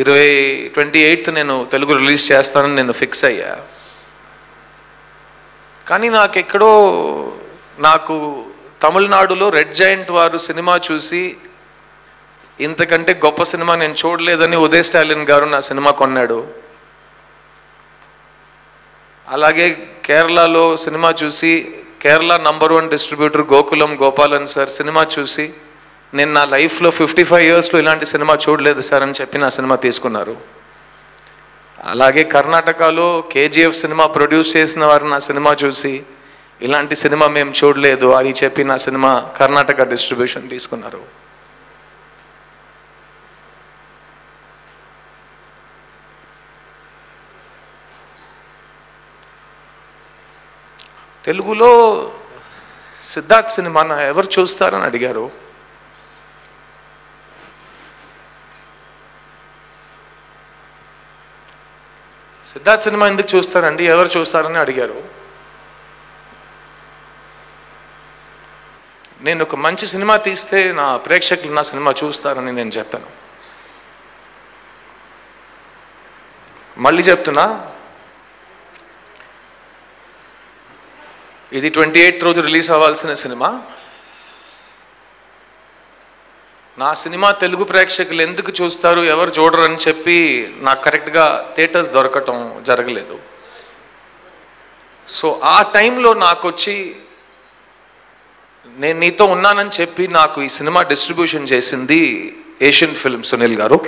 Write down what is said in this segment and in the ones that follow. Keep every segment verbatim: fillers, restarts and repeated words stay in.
ఇరవై twenty eighth నేను Telugu release చేస్తానని నేను ఫిక్స్ అయ్యా. కానీ నాకెక్కడో నాకు తమిళనాడులో రెడ్ జాయింట్ వారు సినిమా చూసి ఇంతకంటే గొప్ప సినిమా నేను చూడలేదని ఉదయ్ స్టాలిన్ గారు నా సినిమా కొన్నాడు. అలాగే కేరళలో సినిమా చూసి Kerala number one distributor Gokulam Gopalan sir cinema చూసి నేను నా లైఫ్లో ఫిఫ్టీ ఫైవ్ ఇయర్స్లో ఇలాంటి సినిమా చూడలేదు సార్ అని చెప్పి నా సినిమా తీసుకున్నారు. అలాగే కర్ణాటకలో కేజీఎఫ్ సినిమా ప్రొడ్యూస్ చేసిన వారు నా సినిమా చూసి ఇలాంటి సినిమా మేము చూడలేదు అని చెప్పి నా సినిమా కర్ణాటక డిస్ట్రిబ్యూషన్ తీసుకున్నారు. తెలుగులో సిద్ధార్థ్ సినిమా ఎవరు చూస్తారని అడిగారు. సిద్ధార్థ్ సినిమా ఎందుకు చూస్తారండి, ఎవరు చూస్తారని అడిగారు. నేను ఒక మంచి సినిమా తీస్తే నా ప్రేక్షకులు నా సినిమా చూస్తారని నేను చెప్తాను. మళ్ళీ చెప్తున్నా, ఇది ట్వంటీ ఎయిత్ రోజు రిలీజ్ అవ్వాల్సిన సినిమా. నా సినిమా తెలుగు ప్రేక్షకులు ఎందుకు చూస్తారు, ఎవరు చూడరు అని చెప్పి నాకు కరెక్ట్గా థియేటర్స్ దొరకటం జరగలేదు. సో ఆ టైంలో నాకు వచ్చి నేను నీతో ఉన్నానని చెప్పి నాకు ఈ సినిమా డిస్ట్రిబ్యూషన్ చేసింది ఏషియన్ ఫిల్మ్ సునీల్ గారు.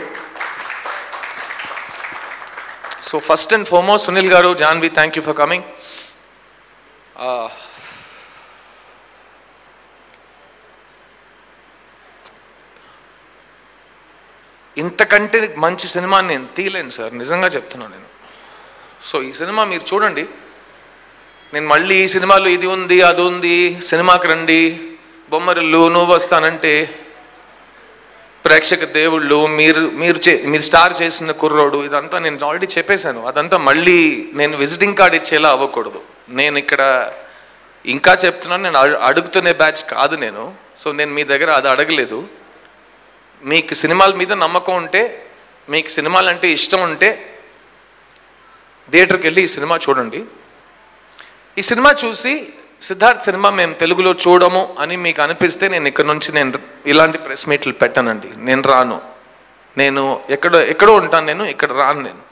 So first and foremost Sunil గారు, Janhvi, thank you for coming. ఇంతకంటే మంచి సినిమా నేను తీయలేను సార్, నిజంగా చెప్తున్నాను నేను. సో ఈ సినిమా మీరు చూడండి. నేను మళ్ళీ ఈ సినిమాలో ఇది ఉంది అది ఉంది సినిమాకి రండి బొమ్మరిల్లు నువ్వు వస్తానంటే ప్రేక్షక దేవుళ్ళు మీరు మీరు చే మీరు స్టార్ చేసిన కుర్రోడు ఇదంతా నేను ఆల్రెడీ చెప్పేశాను. అదంతా మళ్ళీ నేను విజిటింగ్ కార్డ్ ఇచ్చేలా అవ్వకూడదు. నేను ఇక్కడ ఇంకా చెప్తున్నాను, నేను అడుగుతునే బ్యాచ్ కాదు నేను. సో నేను మీ దగ్గర అది అడగలేదు. మీకు సినిమాల మీద నమ్మకం ఉంటే, మీకు సినిమాలు అంటే ఇష్టం ఉంటే థియేటర్కి వెళ్ళి ఈ సినిమా చూడండి. ఈ సినిమా చూసి సిద్ధార్థ్ సినిమా మేము తెలుగులో చూడము అని మీకు అనిపిస్తే నేను ఇక్కడ నుంచి నేను ఇలాంటి ప్రెస్ మీట్లు పెట్టానండి. నేను రాను, నేను ఎక్కడో ఎక్కడో ఉంటాను, నేను ఇక్కడ రాను నేను.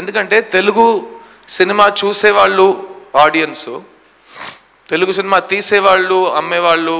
ఎందుకంటే తెలుగు సినిమా చూసేవాళ్ళు ఆడియన్స్, తెలుగు సినిమా తీసేవాళ్ళు, అమ్మేవాళ్ళు